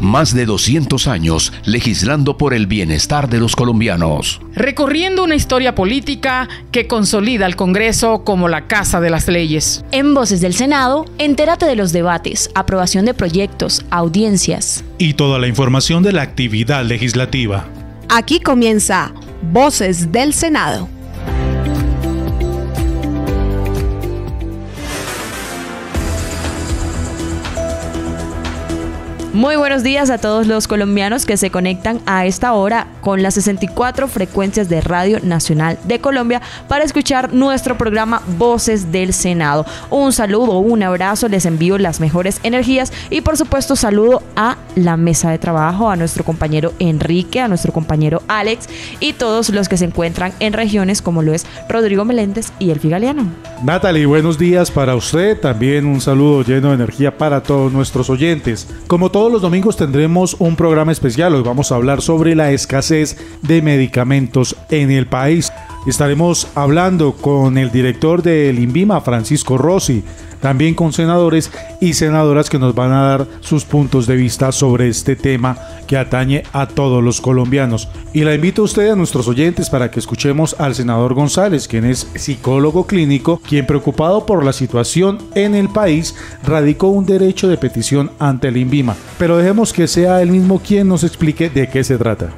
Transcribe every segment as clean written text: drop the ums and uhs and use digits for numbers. Más de 200 años legislando por el bienestar de los colombianos. Recorriendo una historia política que consolida al Congreso como la Casa de las Leyes. En Voces del Senado, entérate de los debates, aprobación de proyectos, audiencias. Y toda la información de la actividad legislativa. Aquí comienza Voces del Senado. Muy buenos días a todos los colombianos que se conectan a esta hora con las 64 frecuencias de Radio Nacional de Colombia para escuchar nuestro programa Voces del Senado. Un saludo, un abrazo, les envío las mejores energías y por supuesto saludo a la mesa de trabajo, a nuestro compañero Enrique, a nuestro compañero Alex y todos los que se encuentran en regiones como lo es Rodrigo Meléndez y el Figaliano. Natalie, buenos días para usted, también un saludo lleno de energía para todos nuestros oyentes. Como todos los domingos tendremos un programa especial. Hoy vamos a hablar sobre la escasez de medicamentos en el país. Estaremos hablando con el director del INVIMA, Francisco Rossi, también con senadores y senadoras que nos van a dar sus puntos de vista sobre este tema que atañe a todos los colombianos. Y la invito a usted, a nuestros oyentes, para que escuchemos al senador González, quien es psicólogo clínico, quien, preocupado por la situación en el país, radicó un derecho de petición ante el INVIMA. Pero dejemos que sea él mismo quien nos explique de qué se trata.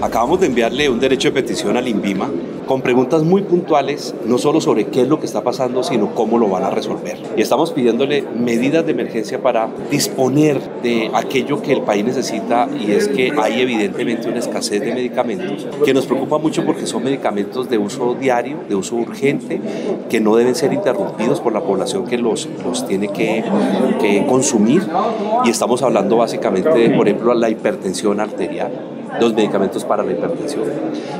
Acabamos de enviarle un derecho de petición al INVIMA con preguntas muy puntuales, no solo sobre qué es lo que está pasando, sino cómo lo van a resolver. Y estamos pidiéndole medidas de emergencia para disponer de aquello que el país necesita, y es que hay evidentemente una escasez de medicamentos que nos preocupa mucho porque son medicamentos de uso diario, de uso urgente, que no deben ser interrumpidos por la población que los tiene que consumir. Y estamos hablando básicamente de, por ejemplo, la hipertensión arterial, los medicamentos para la hipertensión,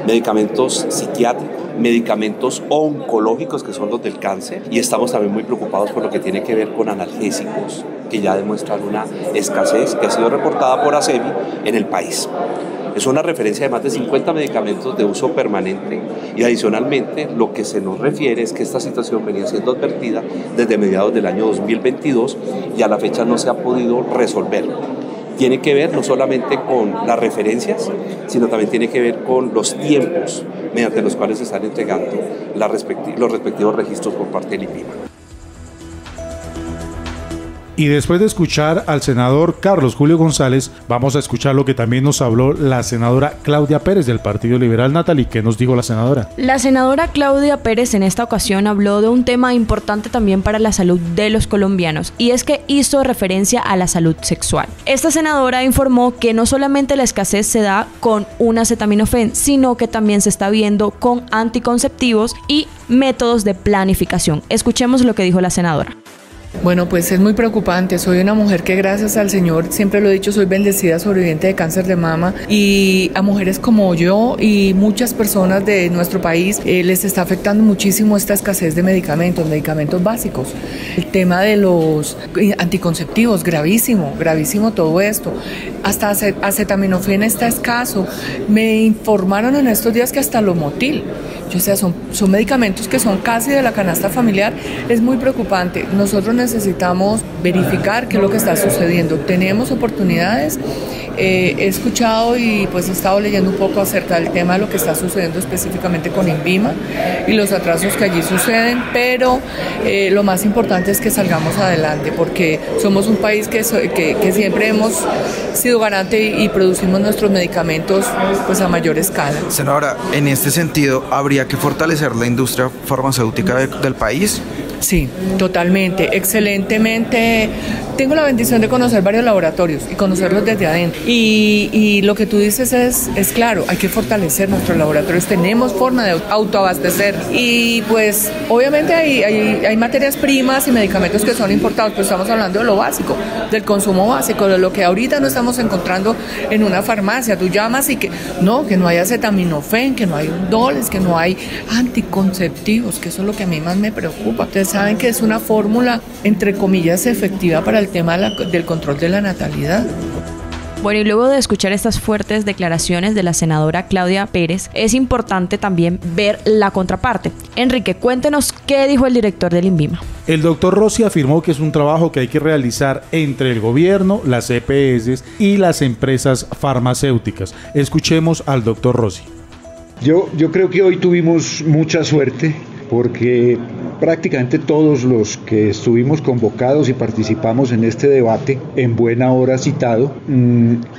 medicamentos psiquiátricos, medicamentos oncológicos que son los del cáncer, y estamos también muy preocupados por lo que tiene que ver con analgésicos, que ya demuestran una escasez que ha sido reportada por ACEMI en el país. Es una referencia de más de 50 medicamentos de uso permanente, y adicionalmente lo que se nos refiere es que esta situación venía siendo advertida desde mediados del año 2022 y a la fecha no se ha podido resolver. Tiene que ver no solamente con las referencias, sino también tiene que ver con los tiempos mediante los cuales se están entregando los respectivos registros por parte del INVIMA. Y después de escuchar al senador Carlos Julio González, vamos a escuchar lo que también nos habló la senadora Claudia Pérez del Partido Liberal. Natalie, ¿qué nos dijo la senadora? La senadora Claudia Pérez en esta ocasión habló de un tema importante también para la salud de los colombianos, y es que hizo referencia a la salud sexual. Esta senadora informó que no solamente la escasez se da con un acetaminofén, sino que también se está viendo con anticonceptivos y métodos de planificación. Escuchemos lo que dijo la senadora. Bueno, pues es muy preocupante. Soy una mujer que, gracias al Señor, siempre lo he dicho, soy bendecida, sobreviviente de cáncer de mama, y a mujeres como yo y muchas personas de nuestro país les está afectando muchísimo esta escasez de medicamentos básicos. El tema de los anticonceptivos, gravísimo, gravísimo todo esto. Hasta acetaminofén está escaso. Me informaron en estos días que hasta Lomotil. O sea, son medicamentos que son casi de la canasta familiar. Es muy preocupante. Nosotros necesitamos verificar qué es lo que está sucediendo. Tenemos oportunidades. He escuchado y pues he estado leyendo un poco acerca del tema de lo que está sucediendo específicamente con INVIMA y los atrasos que allí suceden, pero lo más importante es que salgamos adelante, porque somos un país que siempre hemos sido garante y producimos nuestros medicamentos pues a mayor escala. Senadora, en este sentido, ¿habría que fortalecer la industria farmacéutica del país? Sí, totalmente, excelentemente. Tengo la bendición de conocer varios laboratorios y conocerlos desde adentro. Y lo que tú dices es claro, hay que fortalecer nuestros laboratorios, tenemos forma de autoabastecer. Y pues obviamente hay materias primas y medicamentos que son importados, pero estamos hablando de lo básico, del consumo básico, de lo que ahorita no estamos encontrando en una farmacia. Tú llamas y que no hay acetaminofén, que no hay undoles, que no hay anticonceptivos, que eso es lo que a mí más me preocupa. Entonces, saben que es una fórmula, entre comillas, efectiva para el tema del control de la natalidad. Bueno, y luego de escuchar estas fuertes declaraciones de la senadora Claudia Pérez, es importante también ver la contraparte. Enrique, cuéntenos qué dijo el director del INVIMA. El doctor Rossi afirmó que es un trabajo que hay que realizar entre el gobierno, las EPS y las empresas farmacéuticas. Escuchemos al doctor Rossi. Yo creo que hoy tuvimos mucha suerte porque prácticamente todos los que estuvimos convocados y participamos en este debate, en buena hora citado,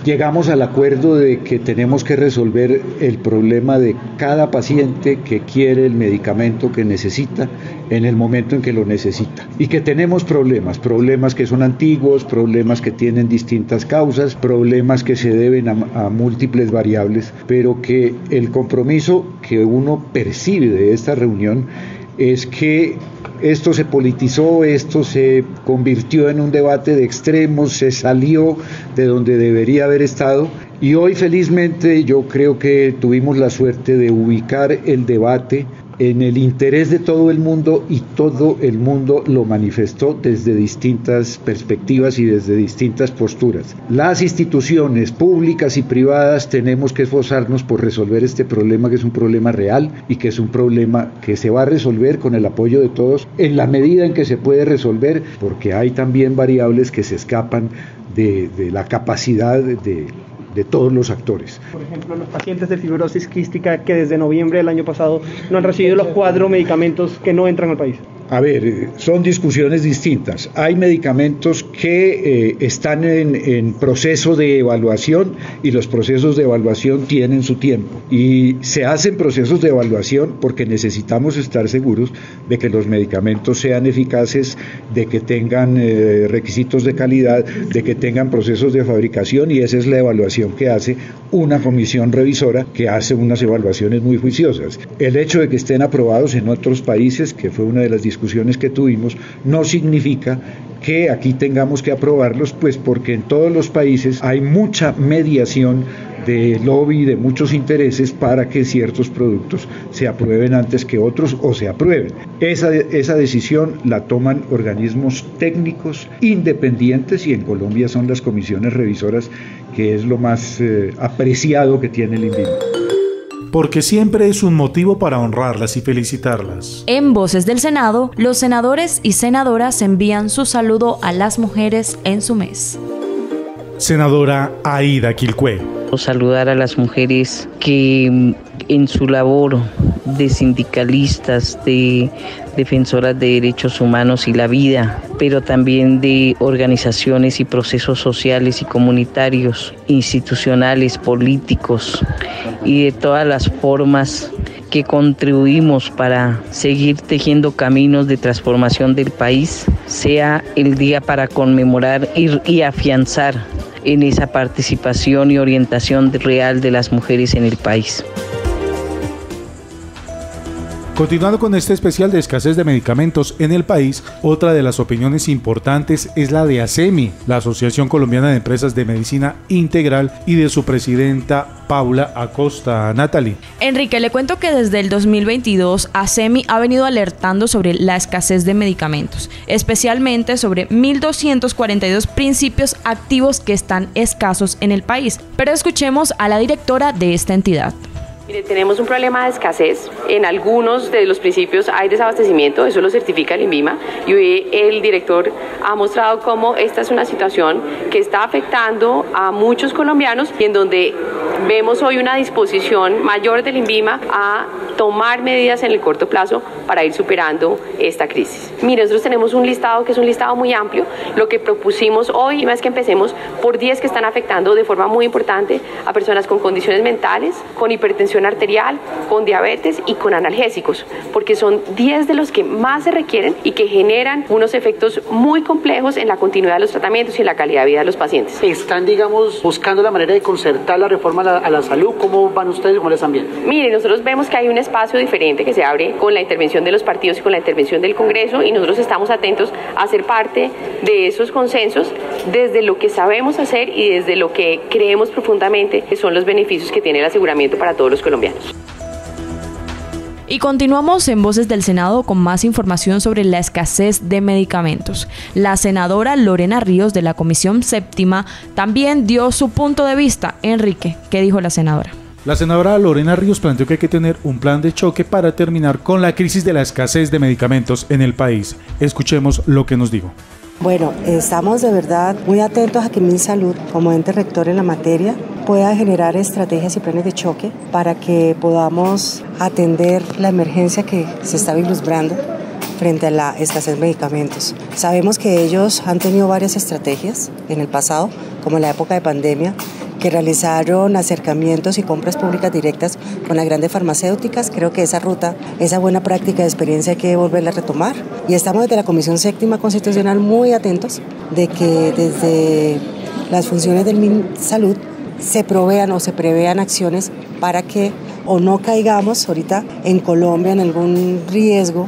llegamos al acuerdo de que tenemos que resolver el problema de cada paciente que quiere el medicamento que necesita en el momento en que lo necesita. Y que tenemos problemas que son antiguos, problemas que tienen distintas causas, problemas que se deben a múltiples variables, pero que el compromiso que uno percibe de esta reunión es que esto se politizó, esto se convirtió en un debate de extremos, se salió de donde debería haber estado y hoy felizmente yo creo que tuvimos la suerte de ubicar el debate en el interés de todo el mundo y todo el mundo lo manifestó desde distintas perspectivas y desde distintas posturas. Las instituciones públicas y privadas tenemos que esforzarnos por resolver este problema, que es un problema real y que es un problema que se va a resolver con el apoyo de todos en la medida en que se puede resolver, porque hay también variables que se escapan de la capacidad de todos los actores. Por ejemplo, los pacientes de fibrosis quística que desde noviembre del año pasado no han recibido los 4 medicamentos que no entran al país. A ver, son discusiones distintas. Hay medicamentos que están en proceso de evaluación y los procesos de evaluación tienen su tiempo. Y se hacen procesos de evaluación porque necesitamos estar seguros de que los medicamentos sean eficaces, de que tengan requisitos de calidad, de que tengan procesos de fabricación, y esa es la evaluación que hace una comisión revisora que hace unas evaluaciones muy juiciosas. El hecho de que estén aprobados en otros países, que fue una de las discusiones que tuvimos, no significa que aquí tengamos que aprobarlos, pues porque en todos los países hay mucha mediación de lobby, de muchos intereses para que ciertos productos se aprueben antes que otros o se aprueben. Esa decisión la toman organismos técnicos independientes y en Colombia son las comisiones revisoras, que es lo más apreciado que tiene el INVIMA. Porque siempre es un motivo para honrarlas y felicitarlas. En Voces del Senado, los senadores y senadoras envían su saludo a las mujeres en su mes. Senadora Aida Quilcué. Saludar a las mujeres que en su labor de sindicalistas, de defensoras de derechos humanos y la vida, pero también de organizaciones y procesos sociales y comunitarios, institucionales, políticos y de todas las formas que contribuimos para seguir tejiendo caminos de transformación del país, sea el día para conmemorar y afianzar en esa participación y orientación real de las mujeres en el país. Continuando con este especial de escasez de medicamentos en el país, otra de las opiniones importantes es la de ACEMI, la Asociación Colombiana de Empresas de Medicina Integral, y de su presidenta Paula Acosta. Natalie. Enrique, le cuento que desde el 2022 ACEMI ha venido alertando sobre la escasez de medicamentos, especialmente sobre 1.242 principios activos que están escasos en el país. Pero escuchemos a la directora de esta entidad. Mire, tenemos un problema de escasez. En algunos de los principios hay desabastecimiento, eso lo certifica el INVIMA, y hoy el director ha mostrado cómo esta es una situación que está afectando a muchos colombianos y en donde vemos hoy una disposición mayor del INVIMA a tomar medidas en el corto plazo para ir superando esta crisis. Mire, nosotros tenemos un listado que es un listado muy amplio. Lo que propusimos hoy es que empecemos por 10 que están afectando de forma muy importante a personas con condiciones mentales, con hipertensión arterial, con diabetes y con analgésicos, porque son 10 de los que más se requieren y que generan unos efectos muy complejos en la continuidad de los tratamientos y en la calidad de vida de los pacientes. ¿Están, buscando la manera de concertar la reforma a la salud? ¿Cómo van ustedes? ¿Cómo les están viendo? Mire, nosotros vemos que hay un espacio diferente que se abre con la intervención de los partidos y con la intervención del Congreso, y nosotros estamos atentos a ser parte de esos consensos desde lo que sabemos hacer y desde lo que creemos profundamente que son los beneficios que tiene el aseguramiento para todos los colombianos. Y continuamos en Voces del Senado con más información sobre la escasez de medicamentos. La senadora Lorena Ríos de la Comisión Séptima también dio su punto de vista. Enrique, ¿qué dijo la senadora? La senadora Lorena Ríos planteó que hay que tener un plan de choque para terminar con la crisis de la escasez de medicamentos en el país. Escuchemos lo que nos dijo. Bueno, estamos de verdad muy atentos a que MinSalud, como ente rector en la materia, pueda generar estrategias y planes de choque para que podamos atender la emergencia que se está vislumbrando frente a la escasez de medicamentos. Sabemos que ellos han tenido varias estrategias en el pasado, como en la época de pandemia, que realizaron acercamientos y compras públicas directas con las grandes farmacéuticas. Creo que esa ruta, esa buena práctica de experiencia hay que volverla a retomar. Y estamos desde la Comisión Séptima Constitucional muy atentos de que desde las funciones del MinSalud se provean o se prevean acciones para que o no caigamos ahorita en Colombia en algún riesgo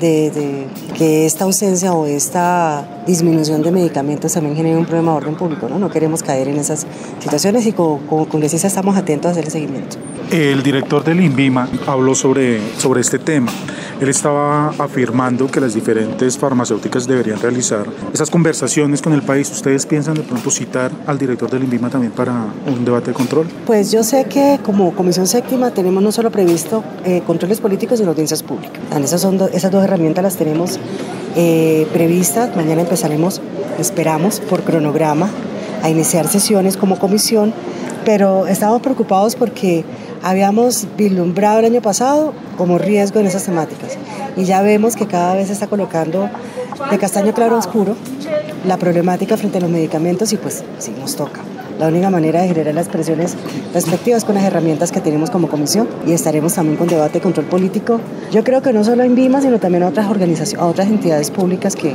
de que esta ausencia o esta disminución de medicamentos también genera un problema de orden público, ¿no? No queremos caer en esas situaciones y como congresistas estamos atentos a hacer el seguimiento. El director del INVIMA habló sobre este tema. Él estaba afirmando que las diferentes farmacéuticas deberían realizar esas conversaciones con el país. ¿Ustedes piensan de pronto citar al director del INVIMA también para un debate de control? Pues yo sé que como Comisión Séptima tenemos no solo previsto controles políticos, sino audiencias públicas. Esas dos herramientas las tenemos previstas. Mañana empezaremos, esperamos, por cronograma, a iniciar sesiones como comisión, pero estamos preocupados porque habíamos vislumbrado el año pasado como riesgo en esas temáticas y ya vemos que cada vez se está colocando de castaño claro a oscuro la problemática frente a los medicamentos y pues sí nos toca. La única manera de generar las presiones respectivas con las herramientas que tenemos como comisión y estaremos también con debate de control político. Yo creo que no solo INVIMA, sino también a otras organizaciones, a otras entidades públicas que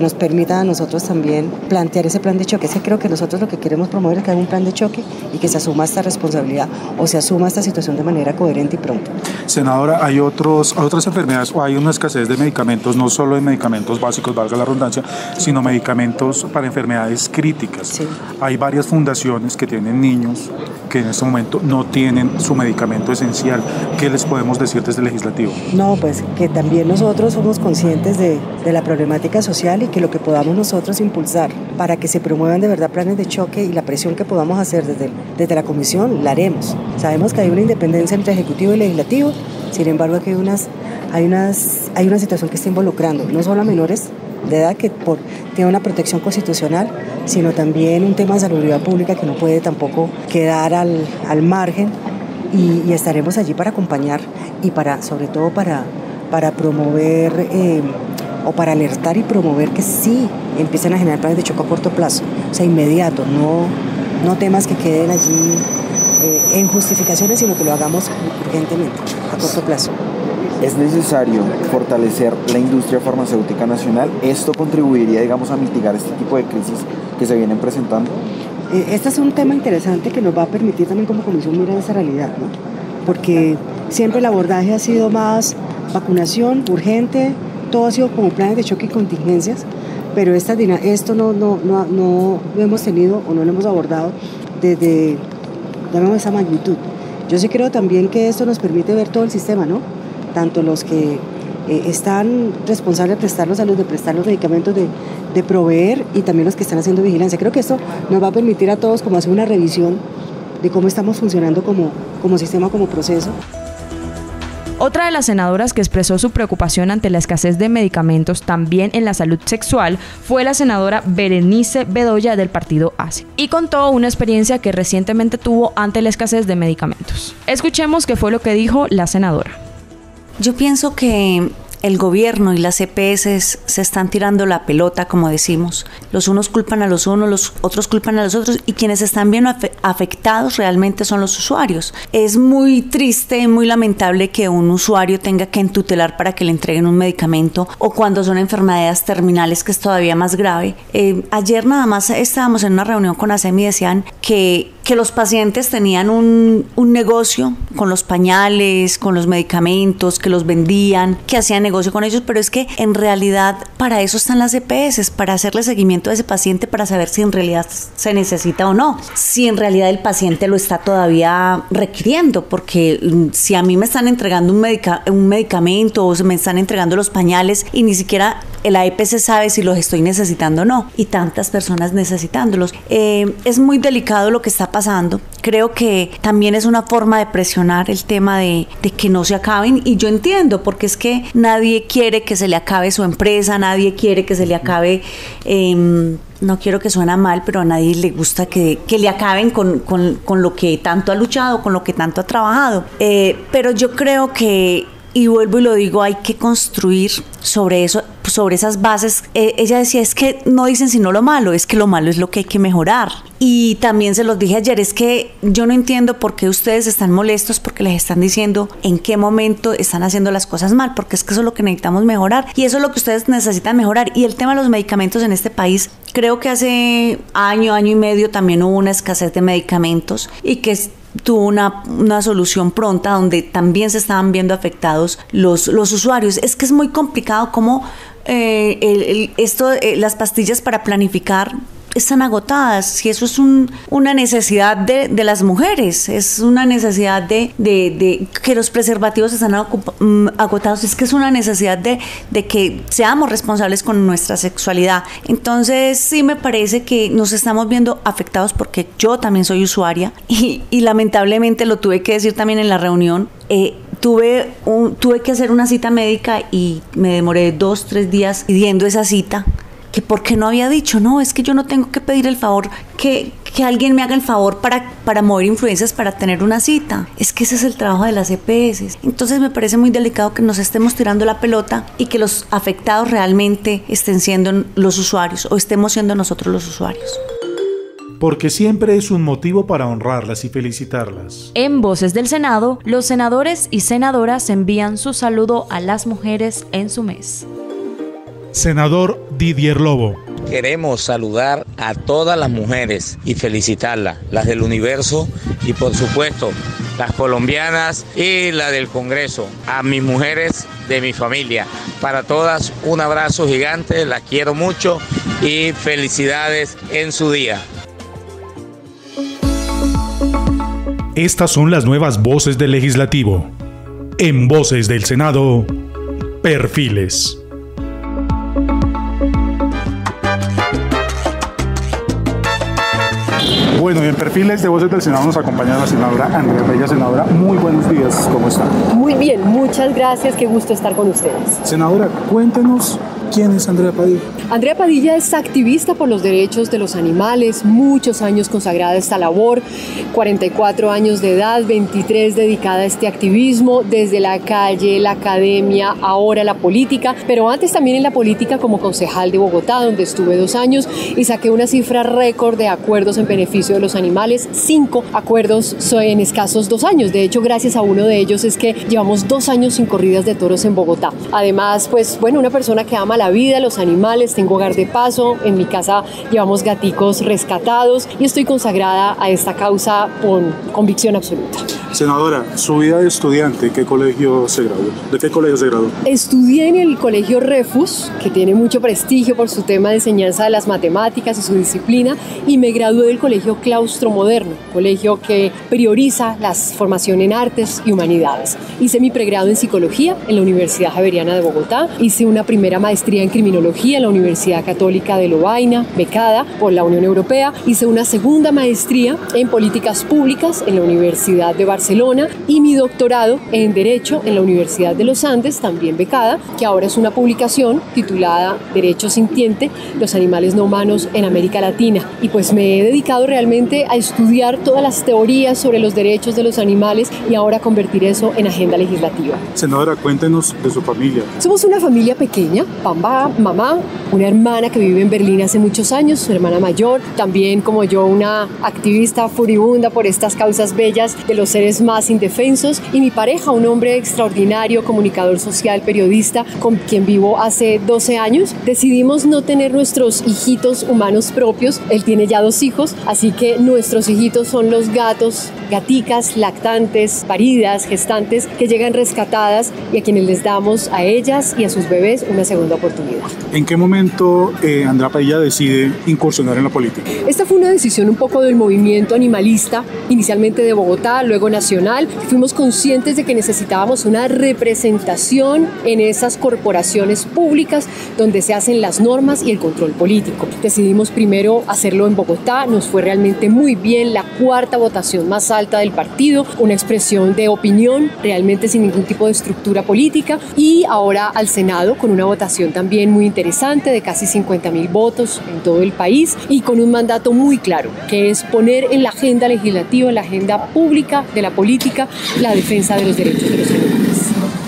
nos permitan a nosotros también plantear ese plan de choque. Es que creo que nosotros lo que queremos promover es que haya un plan de choque y que se asuma esta responsabilidad o se asuma esta situación de manera coherente y pronta. Senadora, hay otras enfermedades o hay una escasez de medicamentos, no solo de medicamentos básicos, valga la redundancia, sino medicamentos para enfermedades críticas. Sí. Hay varias fundaciones que tienen niños que en este momento no tienen su medicamento esencial. ¿Qué les podemos decir desde el legislativo? No, pues que también nosotros somos conscientes de la problemática social y que lo que podamos nosotros impulsar para que se promuevan de verdad planes de choque y la presión que podamos hacer desde la comisión, la haremos. Sabemos que hay una independencia entre ejecutivo y legislativo, sin embargo aquí hay una situación que está involucrando no solo a menores de edad que tiene una protección constitucional, sino también un tema de salubridad pública que no puede tampoco quedar al margen y estaremos allí para acompañar y sobre todo para promover o para alertar y promover que sí empiecen a generar planes de choque a corto plazo, o sea, inmediato, no temas que queden allí en justificaciones, sino que lo hagamos urgentemente, a corto plazo. Es necesario fortalecer la industria farmacéutica nacional. ¿Esto contribuiría, digamos, a mitigar este tipo de crisis que se vienen presentando? Este es un tema interesante que nos va a permitir también como comisión mirar esa realidad, ¿no? Porque siempre el abordaje ha sido más vacunación urgente, todo ha sido como planes de choque y contingencias, pero esto no lo hemos tenido o no lo hemos abordado desde esa magnitud. Yo sí creo también que esto nos permite ver todo el sistema, ¿no? Tanto los que están responsables de prestar los salud, de prestar los medicamentos, de proveer y también los que están haciendo vigilancia. Creo que esto nos va a permitir a todos como hacer una revisión de cómo estamos funcionando como sistema, como proceso. Otra de las senadoras que expresó su preocupación ante la escasez de medicamentos también en la salud sexual fue la senadora Berenice Bedoya del partido ACEMI y contó una experiencia que recientemente tuvo ante la escasez de medicamentos. Escuchemos qué fue lo que dijo la senadora. Yo pienso que el gobierno y las EPS se están tirando la pelota, como decimos. Los unos culpan a los unos, los otros culpan a los otros y quienes están bien afectados realmente son los usuarios. Es muy triste, muy lamentable que un usuario tenga que entutelar para que le entreguen un medicamento o cuando son enfermedades terminales, que es todavía más grave. Ayer nada más estábamos en una reunión con ACEMI y decían que que los pacientes tenían un negocio con los pañales, con los medicamentos, que los vendían, que hacían negocio con ellos, pero es que en realidad para eso están las EPS, para hacerle seguimiento a ese paciente, para saber si en realidad se necesita o no, si en realidad el paciente lo está todavía requiriendo, porque si a mí me están entregando un medicamento o se me están entregando los pañales y ni siquiera la EPS sabe si los estoy necesitando o no, y tantas personas necesitándolos. Es muy delicado lo que está pasando. Creo que también es una forma de presionar el tema de que no se acaben, y yo entiendo, porque es que nadie quiere que se le acabe su empresa, nadie quiere que se le acabe... no quiero que suena mal, pero a nadie le gusta que le acaben con lo que tanto ha luchado, con lo que tanto ha trabajado. Pero yo creo que, y vuelvo y lo digo, hay que construir sobre eso, sobre esas bases. Ella decía, es que no dicen sino lo malo, es que lo malo es lo que hay que mejorar. Y también se los dije ayer, es que yo no entiendo por qué ustedes están molestos porque les están diciendo en qué momento están haciendo las cosas mal, porque es que eso es lo que necesitamos mejorar y eso es lo que ustedes necesitan mejorar. Y el tema de los medicamentos en este país, creo que hace año y medio también hubo una escasez de medicamentos y que tuvo una solución pronta donde también se estaban viendo afectados los usuarios. Es que es muy complicado cómo las pastillas para planificar están agotadas, y eso es una necesidad de las mujeres, es una necesidad de que los preservativos están agotados, es que es una necesidad de que seamos responsables con nuestra sexualidad. Entonces sí me parece que nos estamos viendo afectados, porque yo también soy usuaria y lamentablemente lo tuve que decir también en la reunión. Tuve que hacer una cita médica y me demoré 2-3 días pidiendo esa cita, que porque no había dicho, no, es que yo no tengo que pedir el favor, que alguien me haga el favor para mover influencias, para tener una cita. Es que ese es el trabajo de las EPS. Entonces me parece muy delicado que nos estemos tirando la pelota y que los afectados realmente estén siendo los usuarios, o estemos siendo nosotros los usuarios. Porque siempre es un motivo para honrarlas y felicitarlas. En Voces del Senado, los senadores y senadoras envían su saludo a las mujeres en su mes. Senador Didier Lobo. Queremos saludar a todas las mujeres y felicitarlas, las del universo y por supuesto las colombianas y las del Congreso, a mis mujeres de mi familia. Para todas un abrazo gigante, las quiero mucho y felicidades en su día. Estas son las nuevas voces del Legislativo. En Voces del Senado, Perfiles. Bueno, y en Perfiles de Voces del Senado nos acompaña la senadora Andrea Reyes. Senadora, muy buenos días, ¿cómo está? Muy bien, muchas gracias, qué gusto estar con ustedes. Senadora, cuéntenos, ¿quién es Andrea Padilla? Andrea Padilla es activista por los derechos de los animales, muchos años consagrada a esta labor, 44 años de edad, 23 dedicada a este activismo, desde la calle, la academia, ahora la política, pero antes también en la política como concejal de Bogotá, donde estuve 2 años y saqué una cifra récord de acuerdos en beneficio de los animales, 5 acuerdos en escasos 2 años. De hecho, gracias a uno de ellos es que llevamos 2 años sin corridas de toros en Bogotá. Además, pues bueno, una persona que ama la vida, los animales, tengo hogar de paso, en mi casa llevamos gaticos rescatados y estoy consagrada a esta causa con convicción absoluta. Senadora, su vida de estudiante, ¿qué colegio se graduó? ¿De qué colegio se graduó? Estudié en el colegio Refus, que tiene mucho prestigio por su tema de enseñanza de las matemáticas y su disciplina, y me gradué del colegio Claustro Moderno, colegio que prioriza la formación en artes y humanidades. Hice mi pregrado en psicología en la Universidad Javeriana de Bogotá, hice una primera maestría en criminología en la Universidad Católica de Lovaina, becada por la Unión Europea, hice una segunda maestría en políticas públicas en la Universidad de Barcelona y mi doctorado en Derecho en la Universidad de los Andes, también becada, que ahora es una publicación titulada Derecho Sintiente, los animales no humanos en América Latina, y pues me he dedicado realmente a estudiar todas las teorías sobre los derechos de los animales y ahora convertir eso en agenda legislativa. Senadora, cuéntenos de su familia. Somos una familia pequeña, vamos mamá, una hermana que vive en Berlín hace muchos años, su hermana mayor, también como yo una activista furibunda por estas causas bellas de los seres más indefensos, y mi pareja, un hombre extraordinario, comunicador social, periodista, con quien vivo hace 12 años. Decidimos no tener nuestros hijitos humanos propios, él tiene ya 2 hijos, así que nuestros hijitos son los gatos, gaticas, lactantes, paridas, gestantes, que llegan rescatadas y a quienes les damos a ellas y a sus bebés una segunda oportunidad. ¿En qué momento Andrea Padilla decide incursionar en la política? Esta fue una decisión un poco del movimiento animalista, inicialmente de Bogotá, luego nacional. Fuimos conscientes de que necesitábamos una representación en esas corporaciones públicas donde se hacen las normas y el control político. Decidimos primero hacerlo en Bogotá, nos fue realmente muy bien, la 4ª votación más alta del partido, una expresión de opinión realmente sin ningún tipo de estructura política, y ahora al Senado con una votación también muy interesante de casi 50.000 votos en todo el país y con un mandato muy claro, que es poner en la agenda legislativa, en la agenda pública de la política, la defensa de los derechos de los animales.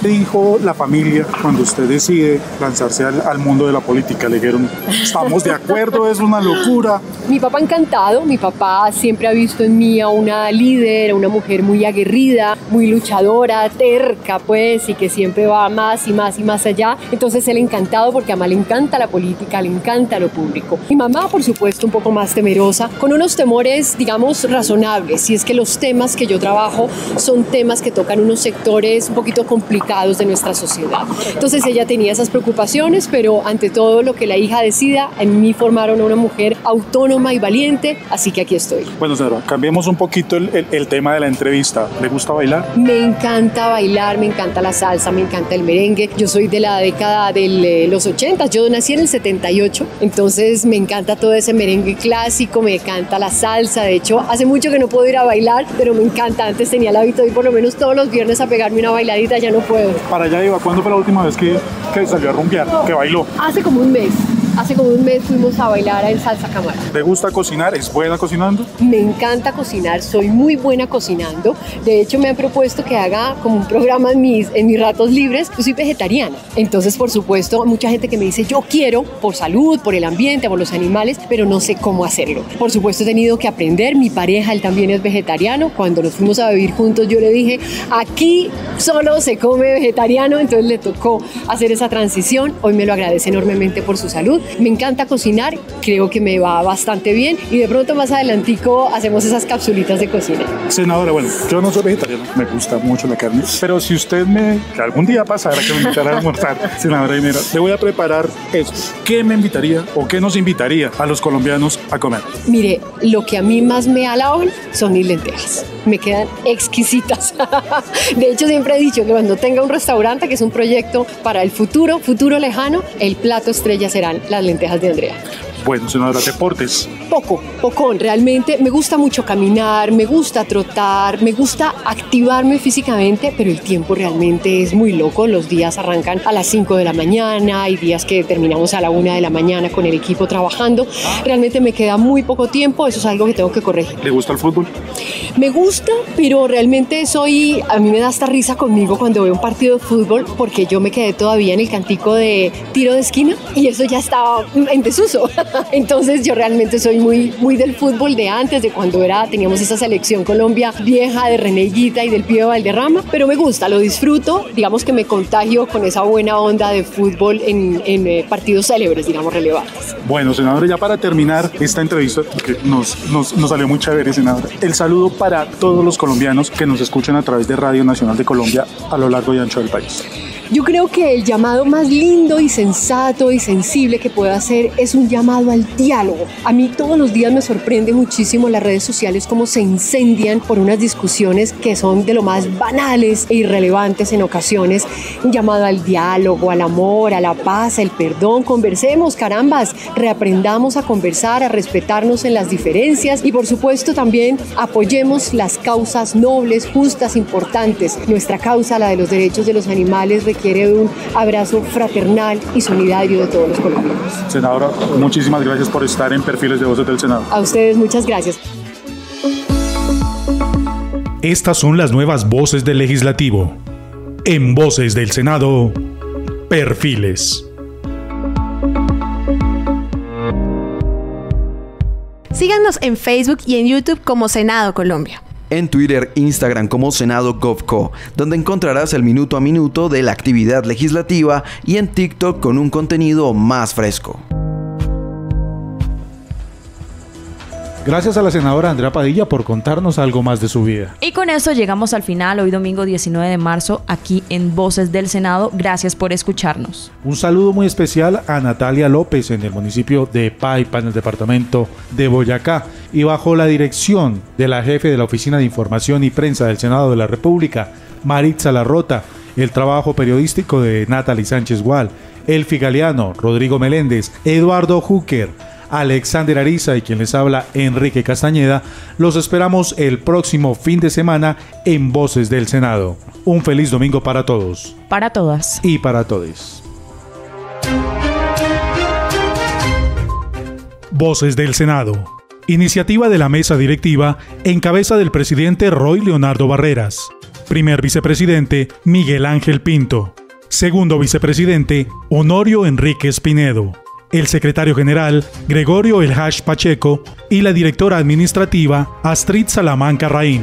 ¿Qué dijo la familia cuando usted decide lanzarse al mundo de la política? Le dijeron, estamos de acuerdo, es una locura. Mi papá encantado, mi papá siempre ha visto en mí a una líder, a una mujer muy aguerrida, muy luchadora, terca pues, y que siempre va más y más y más allá. Entonces él encantado porque a mamá le encanta la política, le encanta lo público. Mi mamá, por supuesto, un poco más temerosa, con unos temores, digamos, razonables, y es que los temas que yo trabajo son temas que tocan unos sectores un poquito complicados de nuestra sociedad. Entonces ella tenía esas preocupaciones, pero ante todo lo que la hija decida, en mí formaron a una mujer autónoma y valiente, así que aquí estoy. Bueno, señora, cambiemos un poquito el tema de la entrevista. ¿Le gusta bailar? Me encanta bailar, me encanta la salsa, me encanta el merengue. Yo soy de la década de los 80, yo nací en el 78, entonces me encanta todo ese merengue clásico, me encanta la salsa. De hecho, hace mucho que no puedo ir a bailar, pero me encanta. Antes tenía el hábito de ir por lo menos todos los viernes a pegarme una bailadita, ya no puedo. Para allá iba. ¿Cuándo fue la última vez que salió a rumbear, que bailó? Hace como un mes. Hace como un mes fuimos a bailar en Salsa Camara. ¿Te gusta cocinar? ¿Es buena cocinando? Me encanta cocinar, soy muy buena cocinando. De hecho, me han propuesto que haga como un programa en mis ratos libres. Yo soy vegetariana, entonces, por supuesto, mucha gente que me dice, yo quiero, por salud, por el ambiente, por los animales, pero no sé cómo hacerlo. Por supuesto, he tenido que aprender. Mi pareja, él también es vegetariano. Cuando nos fuimos a vivir juntos, yo le dije, aquí solo se come vegetariano, entonces le tocó hacer esa transición. Hoy me lo agradece enormemente por su salud. Me encanta cocinar, creo que me va bastante bien y de pronto más adelantico hacemos esas capsulitas de cocina. Senadora, bueno, yo no soy vegetariano, me gusta mucho la carne, pero si usted que algún día pasara que me invitara a almorzar, senadora, mira, le voy a preparar esto. ¿Qué me invitaría o qué nos invitaría a los colombianos a comer? Mire, lo que a mí más me alaban son mis lentejas, me quedan exquisitas. De hecho, siempre he dicho que cuando tenga un restaurante, que es un proyecto para el futuro, futuro lejano, el plato estrella serán las lentejas de Andrea. Bueno, senadora, deportes. Pocón, realmente me gusta mucho caminar, me gusta trotar, me gusta activarme físicamente, pero el tiempo realmente es muy loco. Los días arrancan a las 5 de la mañana, hay días que terminamos a la 1 de la mañana con el equipo trabajando. Realmente me queda muy poco tiempo, eso es algo que tengo que corregir. ¿Le gusta el fútbol? Me gusta, pero realmente a mí me da esta risa conmigo cuando veo un partido de fútbol, porque yo me quedé todavía en el cantico de tiro de esquina y eso ya estaba en desuso. Entonces yo realmente soy muy del fútbol de antes, de cuando teníamos esa selección Colombia vieja de René Higuita y del Pío Valderrama, pero me gusta, lo disfruto, digamos que me contagio con esa buena onda de fútbol en partidos célebres, digamos, relevantes. Bueno, senadora, ya para terminar esta entrevista, que nos salió muy chévere, senadora, el saludo para todos los colombianos que nos escuchan a través de Radio Nacional de Colombia a lo largo y ancho del país. Yo creo que el llamado más lindo y sensato y sensible que puedo hacer es un llamado al diálogo. A mí todos los días me sorprende muchísimo las redes sociales, cómo se incendian por unas discusiones que son de lo más banales e irrelevantes en ocasiones. Un llamado al diálogo, al amor, a la paz, al perdón. Conversemos, carambas, reaprendamos a conversar, a respetarnos en las diferencias y por supuesto también apoyemos las causas nobles, justas, importantes. Nuestra causa, la de los derechos de los animales, requiere de un abrazo fraternal y solidario de todos los colombianos. Senadora, muchísimas gracias por estar en Perfiles de Voces del Senado. A ustedes muchas gracias. Estas son las nuevas voces del Legislativo. En Voces del Senado, Perfiles. Síganos en Facebook y en YouTube como Senado Colombia. En Twitter, Instagram como Senado GovCo, donde encontrarás el minuto a minuto de la actividad legislativa, y en TikTok con un contenido más fresco. Gracias a la senadora Andrea Padilla por contarnos algo más de su vida. Y con esto llegamos al final, hoy domingo 19 de marzo, aquí en Voces del Senado. Gracias por escucharnos. Un saludo muy especial a Natalia López en el municipio de Paipa, en el departamento de Boyacá, y bajo la dirección de la jefe de la Oficina de Información y Prensa del Senado de la República, Maritza Larrota, el trabajo periodístico de Natalie Sánchez Gual, Elfi Galeano, Rodrigo Meléndez, Eduardo Hooker, Alexander Ariza y quien les habla, Enrique Castañeda. Los esperamos el próximo fin de semana en Voces del Senado. Un feliz domingo para todos. Para todas. Y para todes. Voces del Senado. Iniciativa de la mesa directiva en cabeza del presidente Roy Leonardo Barreras. Primer vicepresidente, Miguel Ángel Pinto. Segundo vicepresidente, Honorio Enrique Espinedo. El secretario general, Gregorio El Hash Pacheco, y la directora administrativa, Astrid Salamanca Raín.